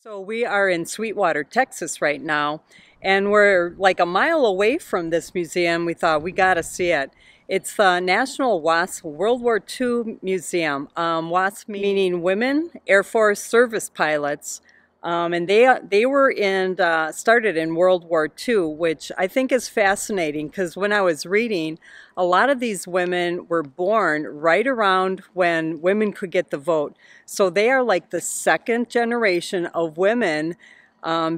So we are in Sweetwater, Texas right now, and we're like a mile away from this museum. We thought we gotta see it. It's the National WASP World War II Museum. WASP meaning Women Air Force Service Pilots, and they were in started in World War II, which I think is fascinating because when I was reading, a lot of these women were born right around when women could get the vote. So they are like the second generation of women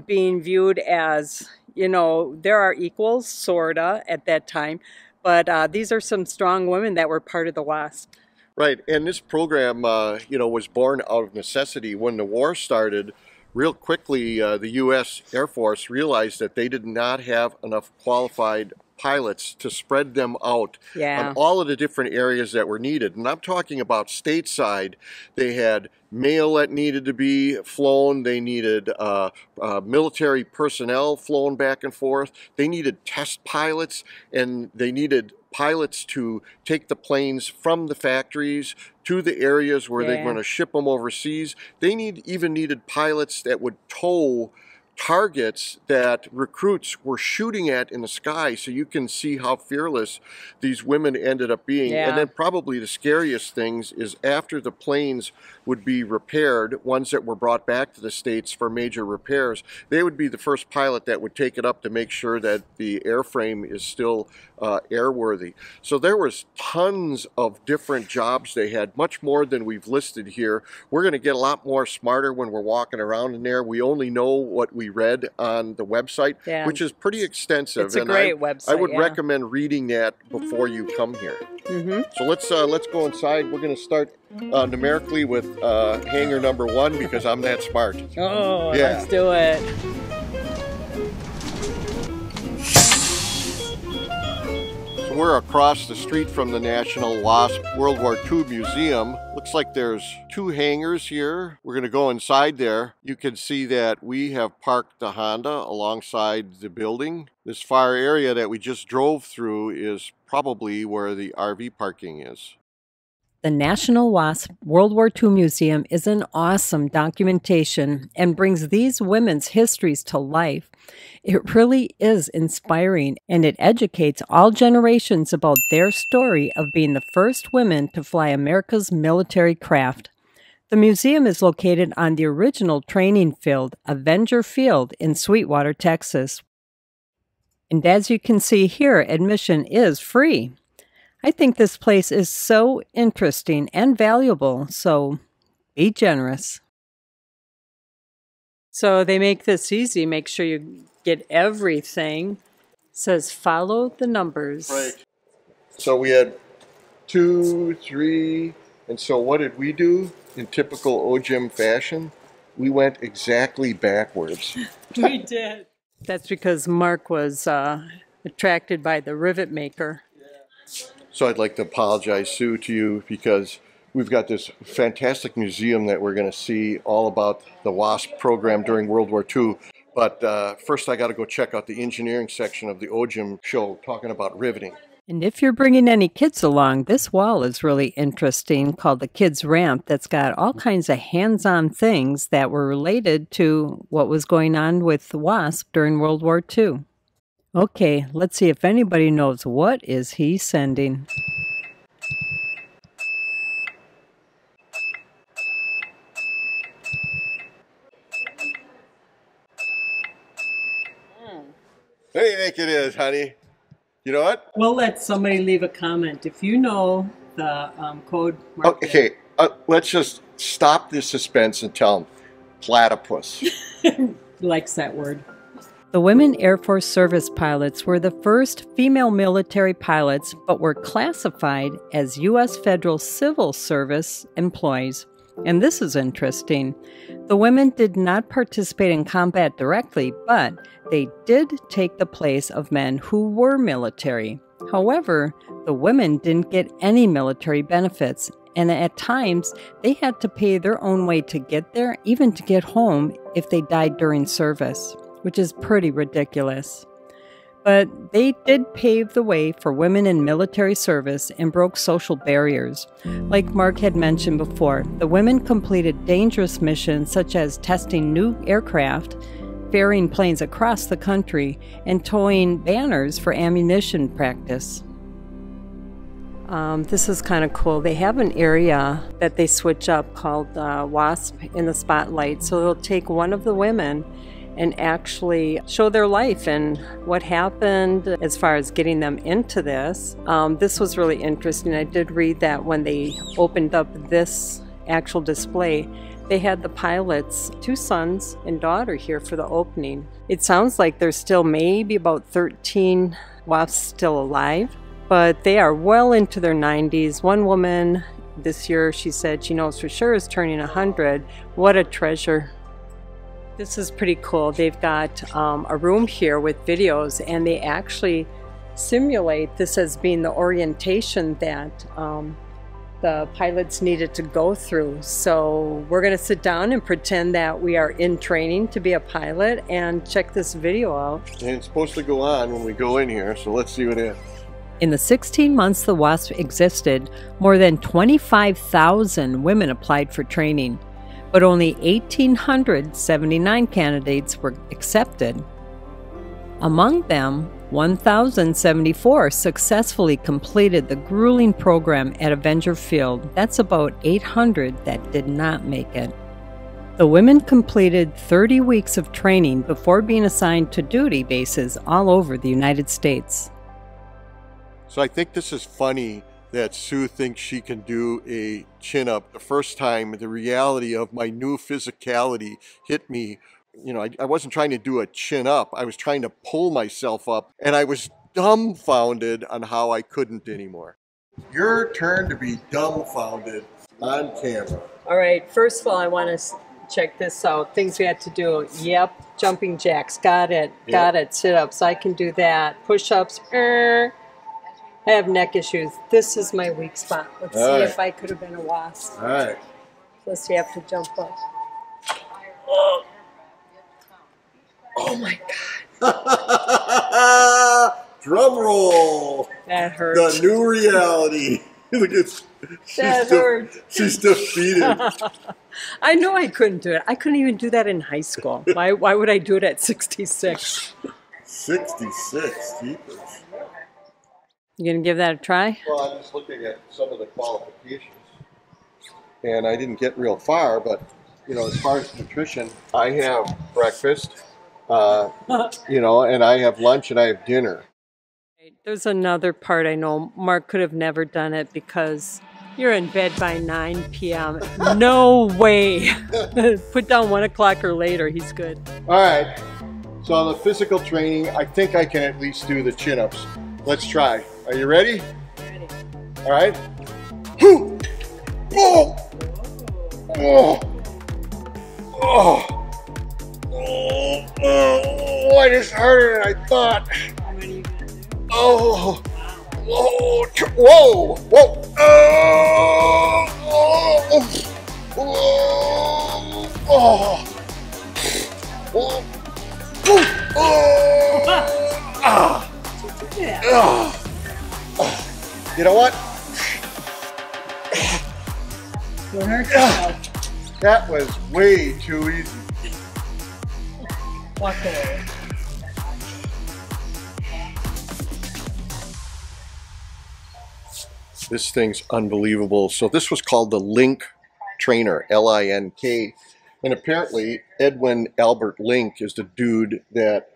being viewed as, you know, there are equals, sorta, at that time. But these are some strong women that were part of the WASP. Right, and this program, you know, was born out of necessity. When the war started, real quickly, the U.S. Air Force realized that they did not have enough qualified pilots to spread them out on all of the different areas that were needed. And I'm talking about stateside. They had mail that needed to be flown. They needed military personnel flown back and forth. They needed test pilots, and they needed pilots to take the planes from the factories to the areas where they're going to ship them overseas. They even needed pilots that would tow targets that recruits were shooting at in the sky, so you can see how fearless these women ended up being. And then probably the scariest things is after the planes would be repaired, ones that were brought back to the States for major repairs, they would be the first pilot that would take it up to make sure that the airframe is still airworthy. So there was tons of different jobs they had, much more than we've listed here. We're going to get a lot more smarter when we're walking around in there. We only know what we read on the website, which is pretty extensive. It's a great website. I would recommend reading that before you come here. So let's go inside. We're going to start numerically with hangar number 1 because I'm that smart. Oh, let's do it. So we're across the street from the National WASP World War II Museum. Looks like there's 2 hangars here. We're going to go inside there. You can see that we have parked the Honda alongside the building. This far area that we just drove through is probably where the RV parking is. The National WASP World War II Museum is an awesome documentation and brings these women's histories to life. It really is inspiring, and it educates all generations about their story of being the first women to fly America's military craft. The museum is located on the original training field, Avenger Field, in Sweetwater, Texas. And as you can see here, admission is free. I think this place is so interesting and valuable, so be generous. So they make this easy. Make sure you get everything. It says follow the numbers. Right. So we had 2, 3, and so what did we do in typical OGM fashion? We went exactly backwards. We did. That's because Mark was attracted by the rivet maker. So I'd like to apologize, Sue, to you, because we've got this fantastic museum that we're going to see all about the WASP program during World War II. But first I got to go check out the engineering section of the OGM show talking about riveting. And if you're bringing any kids along, this wall is really interesting, called the Kids Ramp, that's got all kinds of hands-on things that were related to what was going on with the WASP during World War II. Okay, let's see if anybody knows what is he sending. What do you think it is, honey? You know what? We'll let somebody leave a comment if you know the code. Okay, let's just stop this suspense and tell them platypus. Likes that word. The women Air Force service pilots were the first female military pilots, but were classified as U.S. Federal Civil Service employees. And this is interesting. The women did not participate in combat directly, but they did take the place of men who were military. However, the women didn't get any military benefits, and at times they had to pay their own way to get there, even to get home if they died during service, which is pretty ridiculous. But they did pave the way for women in military service and broke social barriers. Like Mark had mentioned before, the women completed dangerous missions such as testing new aircraft, ferrying planes across the country, and towing banners for ammunition practice. This is kind of cool. They have an area that they switch up called WASP in the Spotlight. So they'll take one of the women and actually show their life and what happened as far as getting them into this. This was really interesting. I did read that when they opened up this actual display, they had the pilots, two sons and daughter here for the opening. It sounds like there's still maybe about 13 WASPs still alive, but they are well into their 90s. One woman this year, she said she knows for sure is turning 100. What a treasure. This is pretty cool. They've got a room here with videos, and they actually simulate this as being the orientation that the pilots needed to go through. So we're going to sit down and pretend that we are in training to be a pilot and check this video out. And it's supposed to go on when we go in here, so let's see what it is. In the 16 months the WASP existed, more than 25,000 women applied for training, but only 1,879 candidates were accepted. Among them, 1,074 successfully completed the grueling program at Avenger Field. That's about 800 that did not make it. The women completed 30 weeks of training before being assigned to duty bases all over the United States. So I think this is funny that Sue thinks she can do a chin-up. The first time, the reality of my new physicality hit me. You know, I wasn't trying to do a chin-up. I was trying to pull myself up, and I was dumbfounded on how I couldn't anymore. Your turn to be dumbfounded on camera. All right, first of all, I want to check this out. Things we had to do. Yep, jumping jacks. Got it. Yep. Got it. Sit-ups. I can do that. Push-ups. I have neck issues. This is my weak spot. Let's all see right. If I could have been a wasp. All right. Plus you have to jump up. Oh, oh my God. Drum roll. That hurt. The new reality. Look at she's defeated. I know I couldn't do it. I couldn't even do that in high school. Why would I do it at 66? 66, jeepers. You gonna give that a try? Well, I'm just looking at some of the qualifications, and I didn't get real far, but you know, as far as nutrition, I have breakfast, you know, and I have lunch and I have dinner. There's another part I know Mark could have never done it because you're in bed by 9 p.m. No way. Put down 1 o'clock or later. He's good. All right. So on the physical training, I think I can at least do the chin-ups. Let's try. Are you ready? Ready. All right. Hoo! Oh! Oh! Oh! Oh! Oh! I just heard it. I thought. What are you gonna do? Oh! Whoa! Whoa! Whoa! Oh! Oh! Oh! Oh! Oh! Oh! Ah! Yeah. You know what? That was way too easy. Walk away. This thing's unbelievable. So this was called the Link Trainer, L-I-N-K. And apparently Edwin Albert Link is the dude that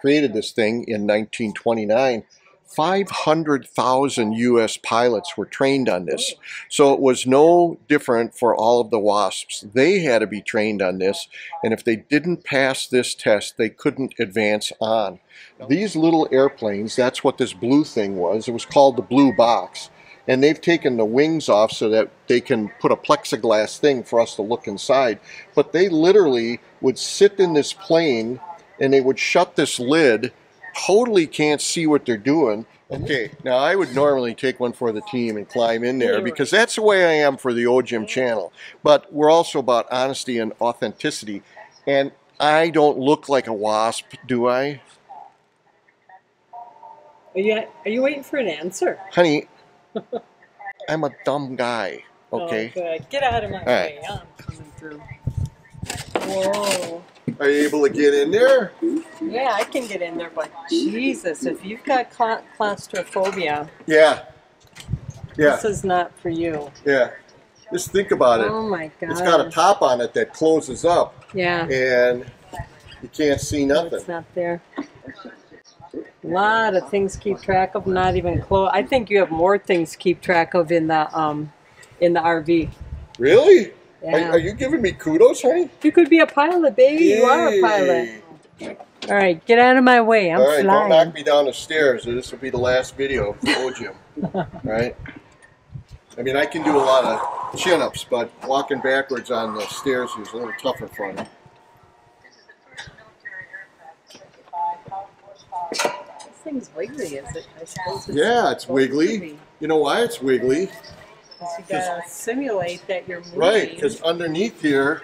created this thing in 1929. 500,000 U.S. pilots were trained on this. So it was no different for all of the WASPs. They had to be trained on this, and if they didn't pass this test, they couldn't advance on. These little airplanes, that's what this blue thing was. It was called the blue box. And they've taken the wings off so that they can put a plexiglass thing for us to look inside. But they literally would sit in this plane and they would shut this lid, totally can't see what they're doing. Okay, now I would normally take one for the team and climb in there because that's the way I am for the OJIM channel. But we're also about honesty and authenticity. And I don't look like a WASP, do I? Are you waiting for an answer? Honey, I'm a dumb guy, okay? Oh, good. Get out of my way. Right. I'm coming through. Whoa. Are you able to get in there? Yeah, I can get in there, but Jesus, if you've got claustrophobia. Yeah. Yeah. This is not for you. Yeah. Just think about it. Oh, my God. It's got a top on it that closes up. Yeah. And you can't see nothing. No, it's not there. A lot of things to keep track of, not even close. I think you have more things to keep track of in the RV. Really? Yeah. Are you giving me kudos, honey? You could be a pilot, baby. Yay. You are a pilot. All right, get out of my way. I'm flying. All right, don't knock me down the stairs. This will be the last video of the old gym. All right? I mean, I can do a lot of chin-ups, but walking backwards on the stairs is a little tougher for me. This thing's wiggly, is it? I suppose it's it's wiggly. You know why it's wiggly? Because you got to simulate that you're moving. Right, because underneath here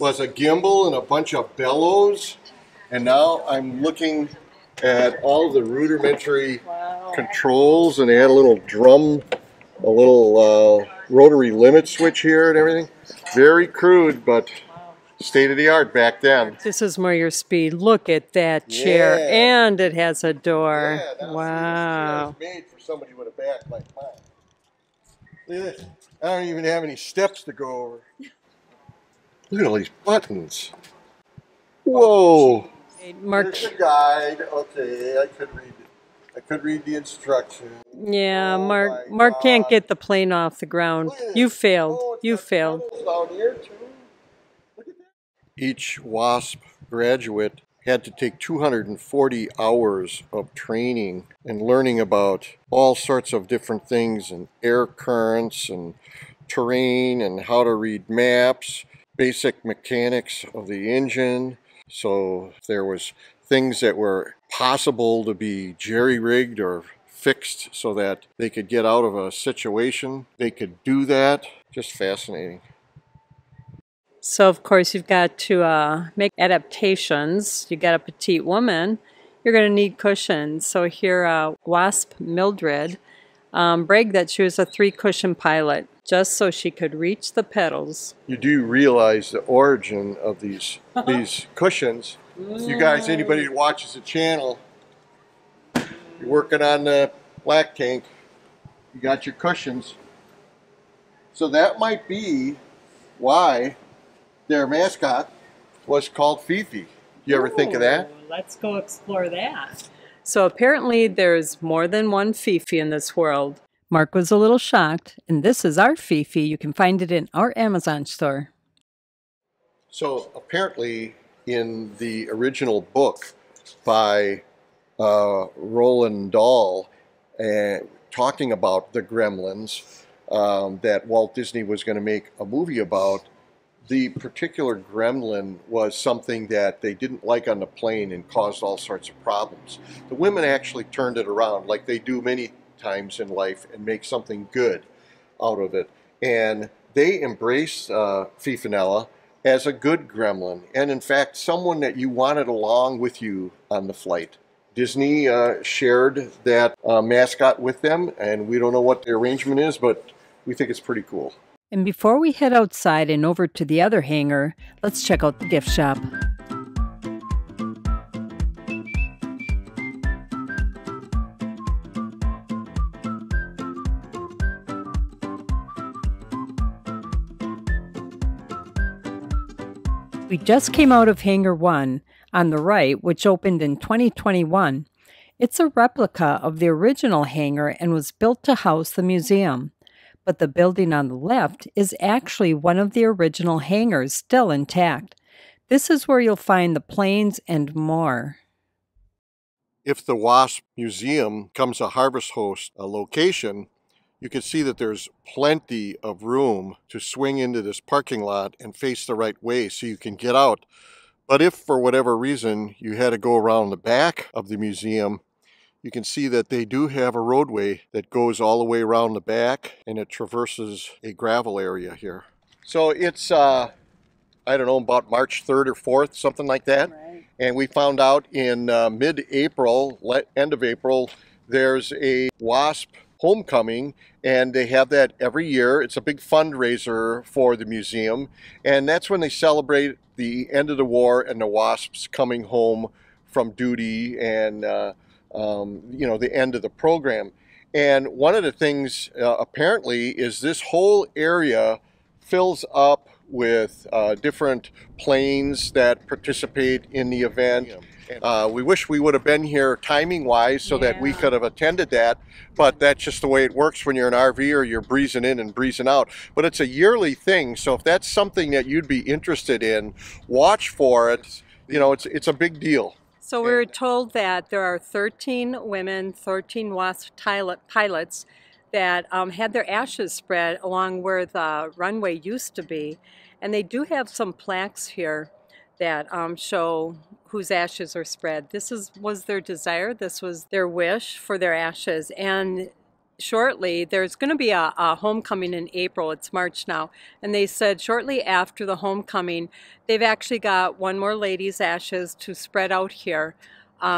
was a gimbal and a bunch of bellows, and now I'm looking at all the rudimentary controls, and they had a little drum, a little rotary limit switch here and everything. Very crude, but state of the art back then. This is more your speed. Look at that chair. Yeah. And it has a door. Yeah, wow. This chair was made for somebody with a back like mine. Look at this. I don't even have any steps to go over. Look at all these buttons. Whoa. Hey, Mark. There's a guide. Okay, I could read it. I could read the instructions. Yeah, oh, Mark can't get the plane off the ground. You failed. Oh, you failed. Down here too. Look at that. Each WASP graduate had to take 240 hours of training and learning about all sorts of different things, and air currents and terrain and how to read maps, basic mechanics of the engine. So there was things that were possible to be jerry-rigged or fixed so that they could get out of a situation. They could do that. Just fascinating. So, of course, you've got to make adaptations. You got a petite woman. You're going to need cushions. So here, Wasp Mildred bragged that she was a 3-cushion pilot just so she could reach the pedals. You do realize the origin of these cushions. You guys, anybody that watches the channel, you're working on the black tank, you got your cushions. So that might be why their mascot was called Fifi. You ever think of that? Let's go explore that. So apparently there's more than one Fifi in this world. Mark was a little shocked, and this is our Fifi. You can find it in our Amazon store. So apparently, in the original book by Roald Dahl, talking about the gremlins that Walt Disney was going to make a movie about, the particular gremlin was something that they didn't like on the plane and caused all sorts of problems. The women actually turned it around, like they do many times in life, and make something good out of it. And they embraced Fifinella as a good gremlin, and in fact someone that you wanted along with you on the flight. Disney shared that mascot with them, and we don't know what the arrangement is, but we think it's pretty cool. And before we head outside and over to the other hangar, let's check out the gift shop. We just came out of Hangar 1 on the right, which opened in 2021. It's a replica of the original hangar and was built to house the museum. But the building on the left is actually one of the original hangars still intact. This is where you'll find the planes and more. If the WASP Museum becomes a Harvest Host location, you can see that there's plenty of room to swing into this parking lot and face the right way so you can get out. But if for whatever reason you had to go around the back of the museum, you can see that they do have a roadway that goes all the way around the back, and it traverses a gravel area here. So it's, I don't know, about March 3rd or 4th, something like that. Right. And we found out in mid-April, end of April, There's a WASP homecoming, and they have that every year. It's a big fundraiser for the museum, and that's when they celebrate the end of the war and the WASPs coming home from duty and you know, the end of the program. And one of the things apparently is this whole area fills up with different planes that participate in the event. We wish we would have been here timing wise so that we could have attended that, but that's just the way it works when you're an RV or you're breezing in and breezing out. But it's a yearly thing, so if that's something that you'd be interested in, watch for it. You know, it's a big deal. So we were told that there are 13 women, 13 WASP pilots that had their ashes spread along where the runway used to be. And they do have some plaques here that show whose ashes are spread. This was their desire, this was their wish for their ashes. And shortly, there's gonna be a homecoming in April, it's March now, and they said shortly after the homecoming, they've actually got one more lady's ashes to spread out here.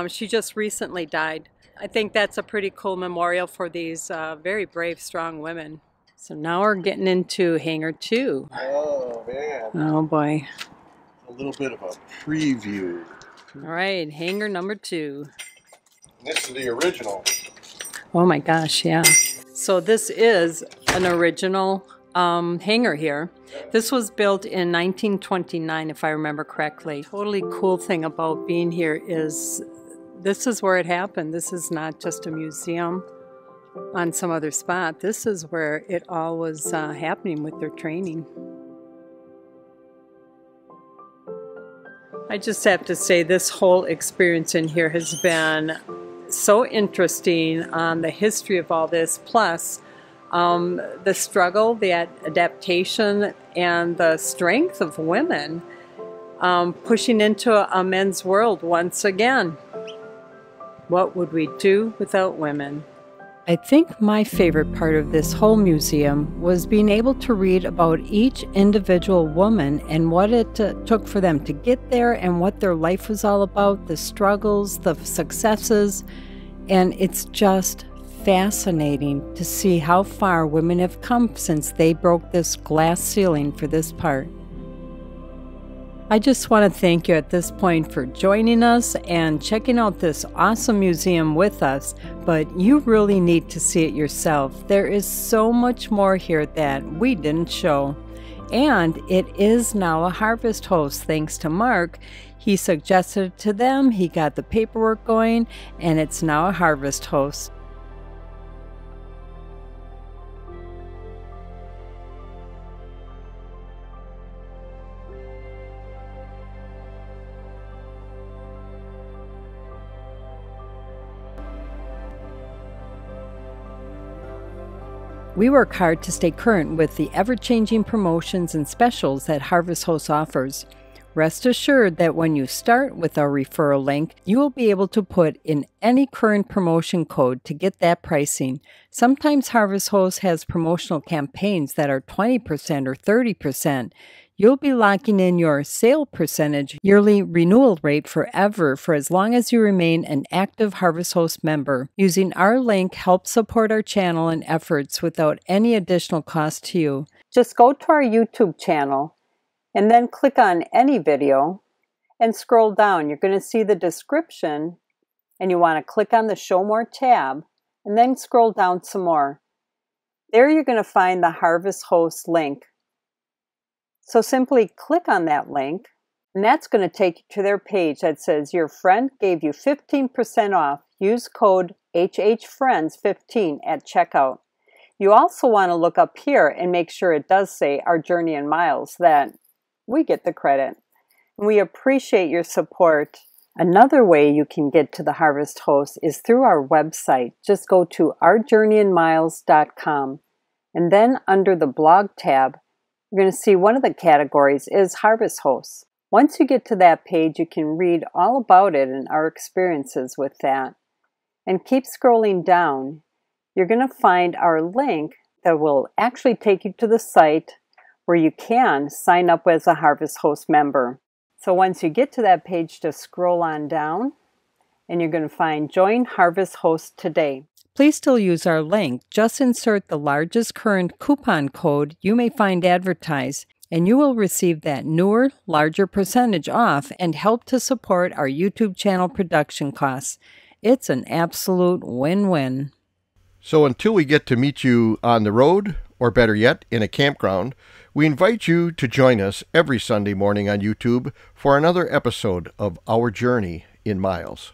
She just recently died. I think that's a pretty cool memorial for these very brave, strong women. So now we're getting into Hangar 2. Oh, man. Oh, boy. A little bit of a preview. All right, Hangar number 2. This is the original. Oh, my gosh, yeah. So this is an original hangar here. This was built in 1929, if I remember correctly. Totally cool thing about being here is this is where it happened. This is not just a museum on some other spot. This is where it all was happening with their training. I just have to say this whole experience in here has been so interesting on the history of all this, plus the struggle, the adaptation, and the strength of women pushing into a men's world once again. What would we do without women? I think my favorite part of this whole museum was being able to read about each individual woman and what it took for them to get there and what their life was all about, the struggles, the successes, and it's just fascinating to see how far women have come since they broke this glass ceiling for this part. I just want to thank you at this point for joining us and checking out this awesome museum with us, but you really need to see it yourself. There is so much more here that we didn't show. And it is now a Harvest Host, thanks to Mark. He suggested it to them, he got the paperwork going, and it's now a Harvest Host. We work hard to stay current with the ever-changing promotions and specials that Harvest Hosts offers. Rest assured that when you start with our referral link, you will be able to put in any current promotion code to get that pricing. Sometimes Harvest Hosts has promotional campaigns that are 20% or 30%. You'll be locking in your sale percentage yearly renewal rate forever for as long as you remain an active Harvest Host member. Using our link helps support our channel and efforts without any additional cost to you. Just go to our YouTube channel and then click on any video and scroll down. You're going to see the description and you want to click on the Show More tab and then scroll down some more. There you're going to find the Harvest Host link. So simply click on that link, and that's going to take you to their page that says, your friend gave you 15% off. Use code HHFriends15 at checkout. You also want to look up here and make sure it does say Our Journey in Miles, that we get the credit. We appreciate your support. Another way you can get to the Harvest Host is through our website. Just go to ourjourneyinmiles.com, and then under the blog tab, you're going to see one of the categories is Harvest Hosts. Once you get to that page, you can read all about it and our experiences with that. And keep scrolling down. You're going to find our link that will actually take you to the site where you can sign up as a Harvest Host member. So once you get to that page, just scroll on down and you're going to find Join Harvest Host Today. Please still use our link. Just insert the largest current coupon code you may find advertised, and you will receive that newer, larger percentage off and help to support our YouTube channel production costs. It's an absolute win-win. So until we get to meet you on the road, or better yet, in a campground, we invite you to join us every Sunday morning on YouTube for another episode of Our Journey in Miles.